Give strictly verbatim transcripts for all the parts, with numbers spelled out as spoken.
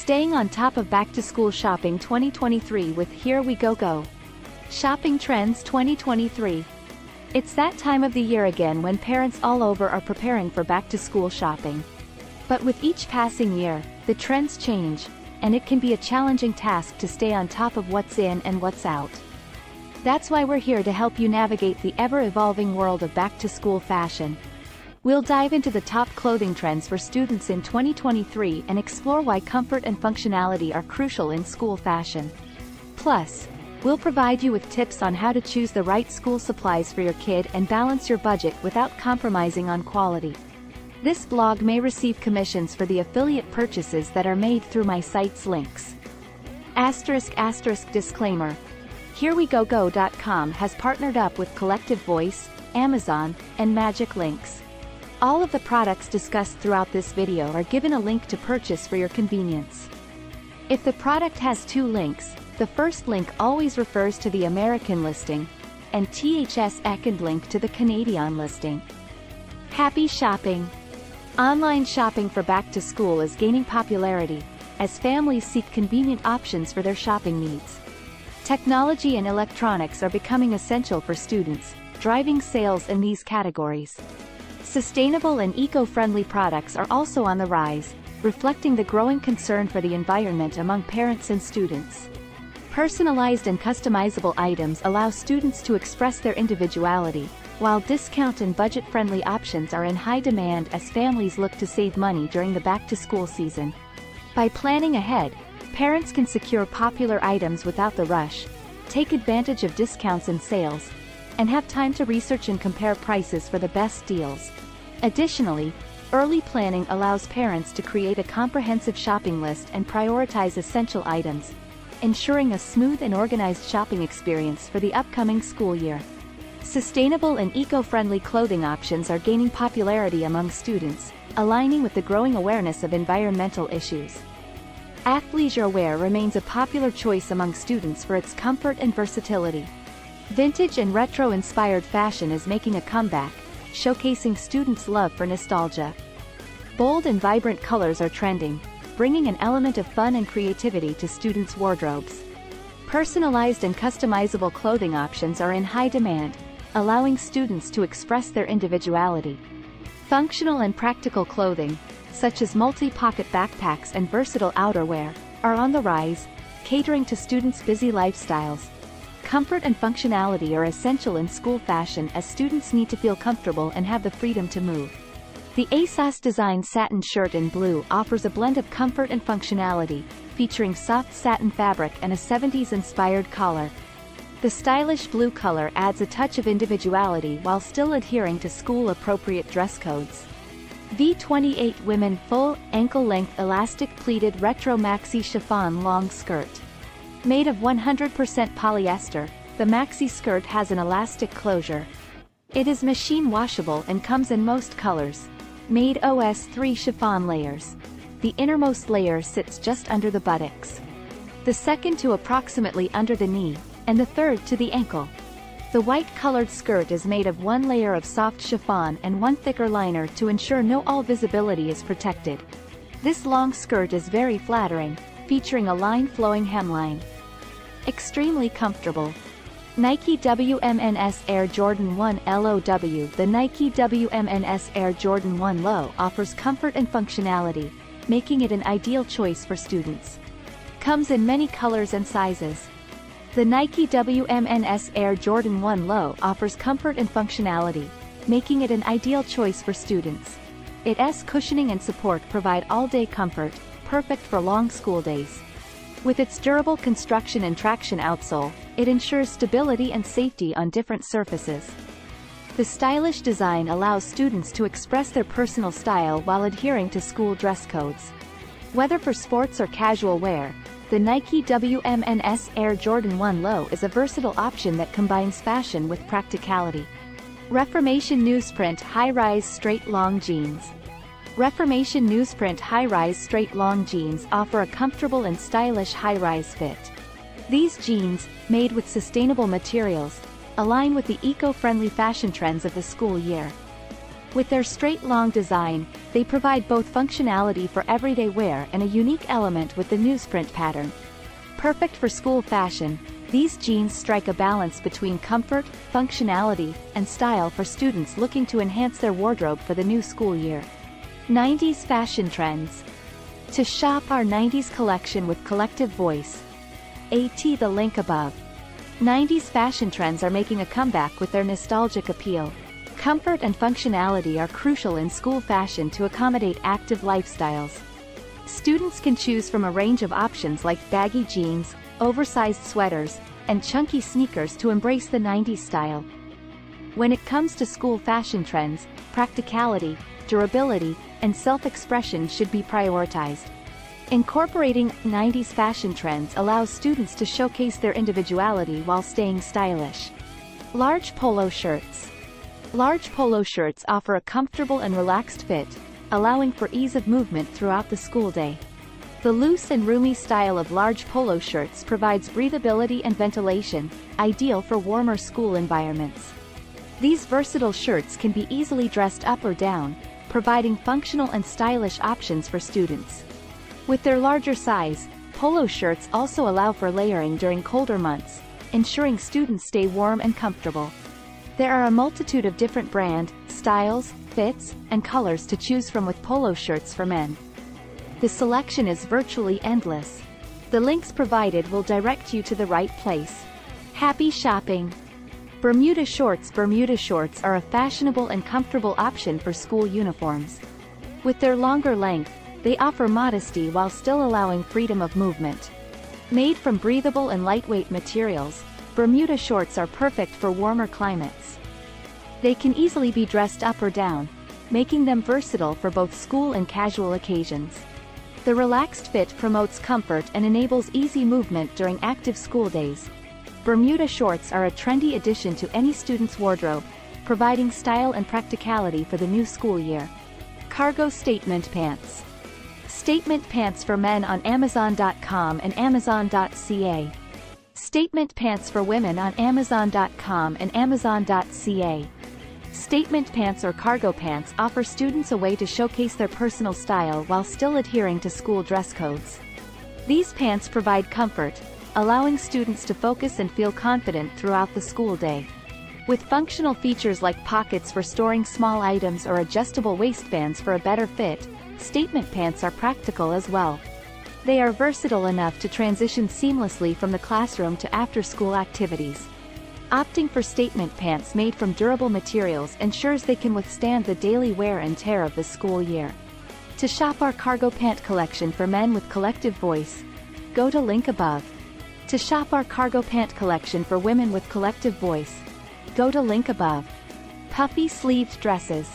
Staying on top of back-to-school shopping twenty twenty-three with Here We Go Go. Shopping Trends twenty twenty-three. It's that time of the year again when parents all over are preparing for back-to-school shopping. But with each passing year, the trends change, and it can be a challenging task to stay on top of what's in and what's out. That's why we're here to help you navigate the ever-evolving world of back-to-school fashion. We'll dive into the top clothing trends for students in twenty twenty-three and explore why comfort and functionality are crucial in school fashion. Plus, we'll provide you with tips on how to choose the right school supplies for your kid and balance your budget without compromising on quality. This blog may receive commissions for the affiliate purchases that are made through my site's links. Asterisk asterisk disclaimer. Here We Go Go dot com has partnered up with Collective Voice, Amazon, and magiclinks. All of the products discussed throughout this video are given a link to purchase for your convenience. If the product has two links, the first link always refers to the American listing, and the second link to the Canadian listing. Happy shopping! Online shopping for back to school is gaining popularity, as families seek convenient options for their shopping needs. Technology and electronics are becoming essential for students, driving sales in these categories. Sustainable and eco-friendly products are also on the rise, reflecting the growing concern for the environment among parents and students. Personalized and customizable items allow students to express their individuality, while discount and budget-friendly options are in high demand as families look to save money during the back-to-school season. By planning ahead, parents can secure popular items without the rush, take advantage of discounts and sales, and have time to research and compare prices for the best deals. Additionally, early planning allows parents to create a comprehensive shopping list and prioritize essential items, ensuring a smooth and organized shopping experience for the upcoming school year. Sustainable and eco-friendly clothing options are gaining popularity among students, aligning with the growing awareness of environmental issues. Athleisure wear remains a popular choice among students for its comfort and versatility. Vintage and retro-inspired fashion is making a comeback, showcasing students' love for nostalgia. Bold and vibrant colors are trending, bringing an element of fun and creativity to students' wardrobes. Personalized and customizable clothing options are in high demand, allowing students to express their individuality. Functional and practical clothing, such as multi-pocket backpacks and versatile outerwear, are on the rise, catering to students' busy lifestyles. Comfort and functionality are essential in school fashion as students need to feel comfortable and have the freedom to move. The ASOS Design satin shirt in blue offers a blend of comfort and functionality, featuring soft satin fabric and a seventies-inspired collar. The stylish blue color adds a touch of individuality while still adhering to school-appropriate dress codes. V twenty-eight women full, ankle-length elastic pleated retro maxi chiffon long skirt. Made of one hundred percent polyester, the maxi skirt has an elastic closure. It is machine washable and comes in most colors. Made O S three chiffon layers. The innermost layer sits just under the buttocks. The second to approximately under the knee, and the third to the ankle. The white-colored skirt is made of one layer of soft chiffon and one thicker liner to ensure no all visibility is protected. This long skirt is very flattering, featuring a line-flowing hemline. Extremely comfortable. Nike W M N S Air Jordan one L O W. The Nike W M N S Air Jordan one L O W offers comfort and functionality, making it an ideal choice for students. Comes in many colors and sizes. The Nike W M N S Air Jordan one L O W offers comfort and functionality, making it an ideal choice for students. Its cushioning and support provide all-day comfort, perfect for long school days. With its durable construction and traction outsole, it ensures stability and safety on different surfaces. The stylish design allows students to express their personal style while adhering to school dress codes. Whether for sports or casual wear, the Nike W M N S Air Jordan one L O W is a versatile option that combines fashion with practicality. Reformation Newsprint High-Rise Straight Long Jeans. Reformation Newsprint High-Rise Straight Long Jeans offer a comfortable and stylish high-rise fit. These jeans, made with sustainable materials, align with the eco-friendly fashion trends of the school year. With their straight long design, they provide both functionality for everyday wear and a unique element with the newsprint pattern. Perfect for school fashion, these jeans strike a balance between comfort, functionality, and style for students looking to enhance their wardrobe for the new school year. nineties fashion trends. To shop our nineties collection with Collective Voice, at the link above. nineties fashion trends are making a comeback with their nostalgic appeal. Comfort and functionality are crucial in school fashion to accommodate active lifestyles. Students can choose from a range of options like baggy jeans, oversized sweaters, and chunky sneakers to embrace the nineties style. When it comes to school fashion trends, practicality, durability, and self-expression should be prioritized. Incorporating nineties fashion trends allows students to showcase their individuality while staying stylish. Large polo shirts. Large polo shirts offer a comfortable and relaxed fit, allowing for ease of movement throughout the school day. The loose and roomy style of large polo shirts provides breathability and ventilation, ideal for warmer school environments. These versatile shirts can be easily dressed up or down, providing functional and stylish options for students. With their larger size, polo shirts also allow for layering during colder months, ensuring students stay warm and comfortable. There are a multitude of different brand, styles, fits, and colors to choose from with polo shirts for men. The selection is virtually endless. The links provided will direct you to the right place. Happy shopping! Bermuda shorts. Bermuda shorts are a fashionable and comfortable option for school uniforms. With their longer length, they offer modesty while still allowing freedom of movement. Made from breathable and lightweight materials, Bermuda shorts are perfect for warmer climates. They can easily be dressed up or down, making them versatile for both school and casual occasions. The relaxed fit promotes comfort and enables easy movement during active school days. Bermuda shorts are a trendy addition to any student's wardrobe, providing style and practicality for the new school year. Cargo statement pants. Statement pants for men on amazon dot com and amazon dot c a. Statement pants for women on amazon dot com and amazon dot c a. Statement pants or cargo pants offer students a way to showcase their personal style while still adhering to school dress codes. These pants provide comfort, allowing students to focus and feel confident throughout the school day. With functional features like pockets for storing small items or adjustable waistbands for a better fit, statement pants are practical as well. They are versatile enough to transition seamlessly from the classroom to after-school activities. Opting for statement pants made from durable materials ensures they can withstand the daily wear and tear of the school year. To shop our cargo pant collection for men with Collective Voice, go to link above. To shop our cargo pant collection for women with Collective Voice, go to link above. Puffy sleeved dresses.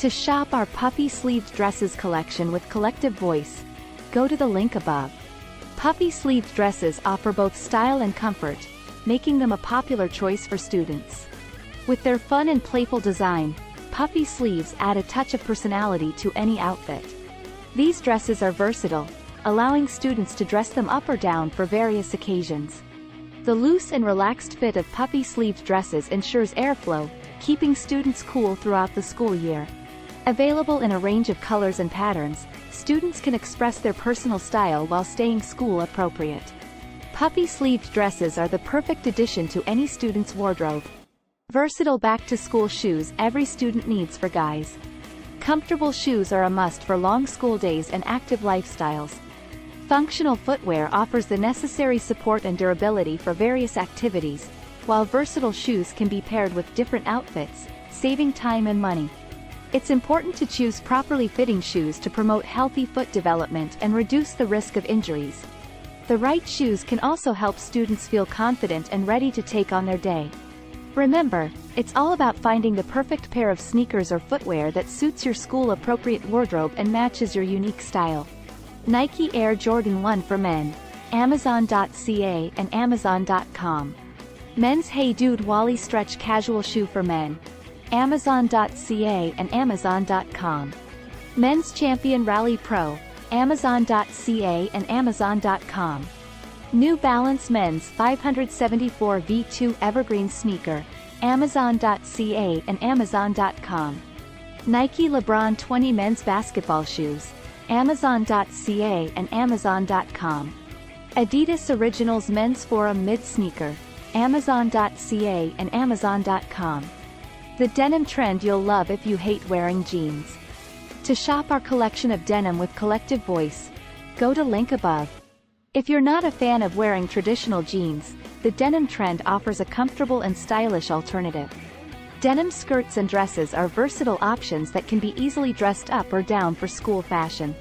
To shop our puffy sleeved dresses collection with Collective Voice, go to the link above. Puffy sleeved dresses offer both style and comfort, making them a popular choice for students. With their fun and playful design, puffy sleeves add a touch of personality to any outfit. These dresses are versatile, allowing students to dress them up or down for various occasions. The loose and relaxed fit of puffy sleeved dresses ensures airflow, keeping students cool throughout the school year. Available in a range of colors and patterns, students can express their personal style while staying school appropriate. Puffy-sleeved dresses are the perfect addition to any student's wardrobe. Versatile back-to-school shoes every student needs for guys. Comfortable shoes are a must for long school days and active lifestyles. Functional footwear offers the necessary support and durability for various activities, while versatile shoes can be paired with different outfits, saving time and money. It's important to choose properly fitting shoes to promote healthy foot development and reduce the risk of injuries. The right shoes can also help students feel confident and ready to take on their day. Remember, it's all about finding the perfect pair of sneakers or footwear that suits your school-appropriate wardrobe and matches your unique style. Nike Air Jordan one for men, amazon dot c a and amazon dot com. Men's Hey Dude Wally Stretch Casual Shoe for men, amazon dot c a and amazon dot com. Men's Champion Rally Pro, amazon dot c a and amazon dot com. New Balance Men's five seventy-four V two Evergreen Sneaker, amazon dot c a and amazon dot com. Nike LeBron twenty men's basketball shoes, amazon dot c a and amazon dot com. Adidas Originals Men's Forum Mid Sneaker, amazon dot c a and amazon dot com. The denim trend you'll love if you hate wearing jeans. To shop our collection of denim with Collective Voice, go to link above. If you're not a fan of wearing traditional jeans, the denim trend offers a comfortable and stylish alternative. Denim skirts and dresses are versatile options that can be easily dressed up or down for school fashion.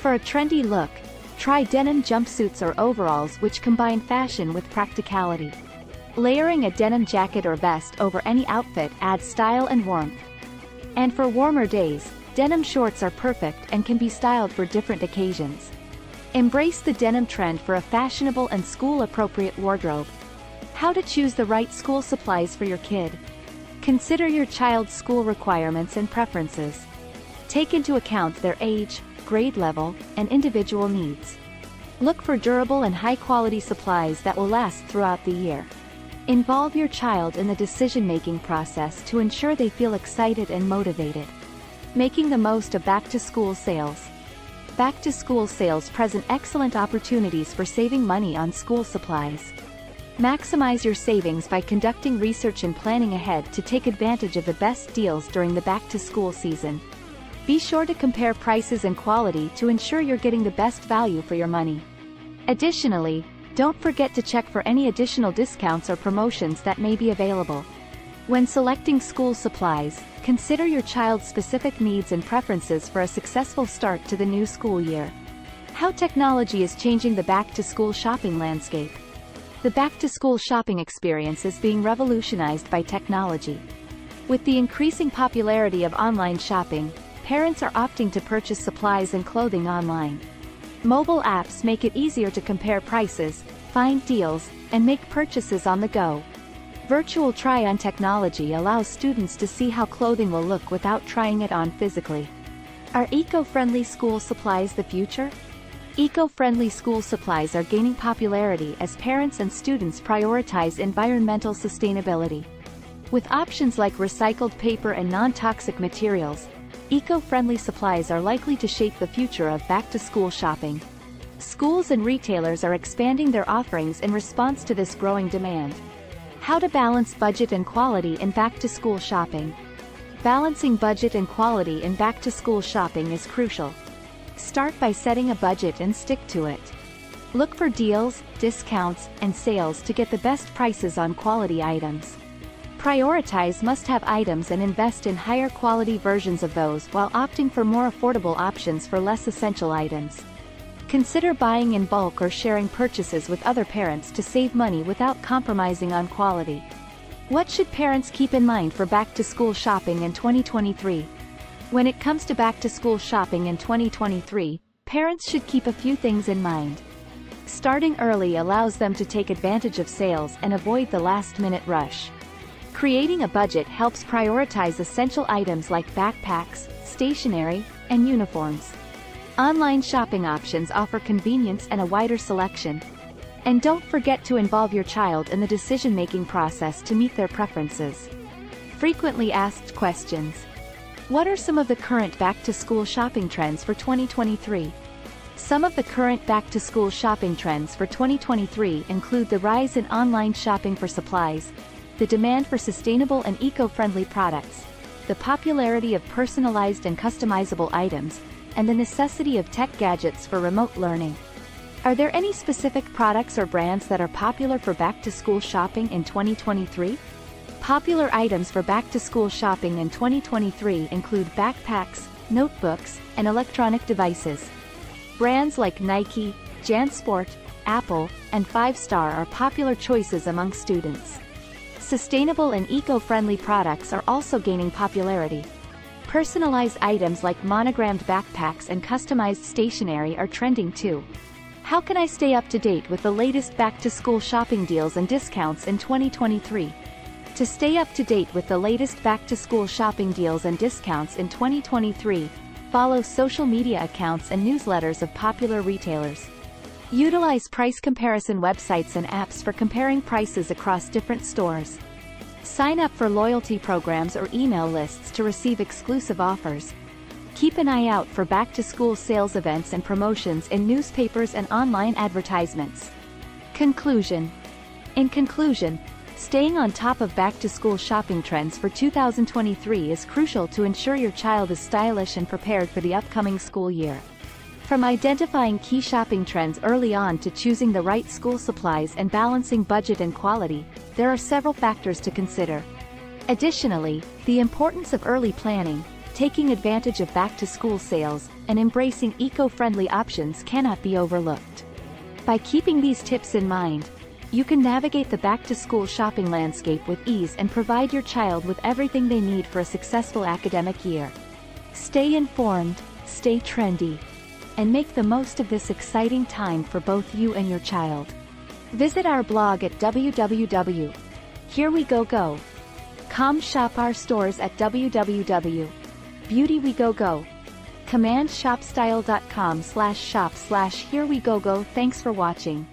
For a trendy look, try denim jumpsuits or overalls, which combine fashion with practicality. Layering a denim jacket or vest over any outfit adds style and warmth. And for warmer days, denim shorts are perfect and can be styled for different occasions. Embrace the denim trend for a fashionable and school-appropriate wardrobe. How to choose the right school supplies for your kid. Consider your child's school requirements and preferences. Take into account their age, grade level, and individual needs. Look for durable and high-quality supplies that will last throughout the year. Involve your child in the decision-making process to ensure they feel excited and motivated. Making the most of back-to-school sales. Back-to-school sales present excellent opportunities for saving money on school supplies. Maximize your savings by conducting research and planning ahead to take advantage of the best deals during the back-to-school season. Be sure to compare prices and quality to ensure you're getting the best value for your money. Additionally, don't forget to check for any additional discounts or promotions that may be available. When selecting school supplies, consider your child's specific needs and preferences for a successful start to the new school year. How technology is changing the back-to-school shopping landscape. The back-to-school shopping experience is being revolutionized by technology. With the increasing popularity of online shopping, parents are opting to purchase supplies and clothing online. Mobile apps make it easier to compare prices, find deals, and make purchases on the go. Virtual try-on technology allows students to see how clothing will look without trying it on physically. Are eco-friendly school supplies the future? Eco-friendly school supplies are gaining popularity as parents and students prioritize environmental sustainability. With options like recycled paper and non-toxic materials, eco-friendly supplies are likely to shape the future of back-to-school shopping. Schools and retailers are expanding their offerings in response to this growing demand. How to balance budget and quality in back-to-school shopping. Balancing budget and quality in back-to-school shopping is crucial. Start by setting a budget and stick to it. Look for deals, discounts, and sales to get the best prices on quality items. Prioritize must-have items and invest in higher quality versions of those while opting for more affordable options for less essential items. Consider buying in bulk or sharing purchases with other parents to save money without compromising on quality. What should parents keep in mind for back-to-school shopping in twenty twenty-three? When it comes to back-to-school shopping in twenty twenty-three, parents should keep a few things in mind. Starting early allows them to take advantage of sales and avoid the last-minute rush. Creating a budget helps prioritize essential items like backpacks, stationery, and uniforms. Online shopping options offer convenience and a wider selection. And don't forget to involve your child in the decision-making process to meet their preferences. Frequently asked questions. What are some of the current back-to-school shopping trends for twenty twenty-three? Some of the current back-to-school shopping trends for twenty twenty-three include the rise in online shopping for supplies, the demand for sustainable and eco-friendly products, the popularity of personalized and customizable items, and the necessity of tech gadgets for remote learning. Are there any specific products or brands that are popular for back-to-school shopping in twenty twenty-three? Popular items for back-to-school shopping in twenty twenty-three include backpacks, notebooks, and electronic devices. Brands like Nike, Jansport, Apple, and Five Star are popular choices among students. Sustainable and eco-friendly products are also gaining popularity. Personalized items like monogrammed backpacks and customized stationery are trending too. How can I stay up to date with the latest back-to-school shopping deals and discounts in twenty twenty-three? To stay up to date with the latest back-to-school shopping deals and discounts in twenty twenty-three, follow social media accounts and newsletters of popular retailers. Utilize price comparison websites and apps for comparing prices across different stores. Sign up for loyalty programs or email lists to receive exclusive offers. Keep an eye out for back-to-school sales events and promotions in newspapers and online advertisements. Conclusion. In conclusion, staying on top of back-to-school shopping trends for two thousand twenty-three is crucial to ensure your child is stylish and prepared for the upcoming school year. From identifying key shopping trends early on to choosing the right school supplies and balancing budget and quality, there are several factors to consider. Additionally, the importance of early planning, taking advantage of back-to-school sales, and embracing eco-friendly options cannot be overlooked. By keeping these tips in mind, you can navigate the back-to-school shopping landscape with ease and provide your child with everything they need for a successful academic year. Stay informed, stay trendy, and make the most of this exciting time for both you and your child. Visit our blog at w w w dot here we go go dot com, shop our stores at w w w dot beauty we go go. command shop style dot com slash shop slash here we go go. Thanks for watching.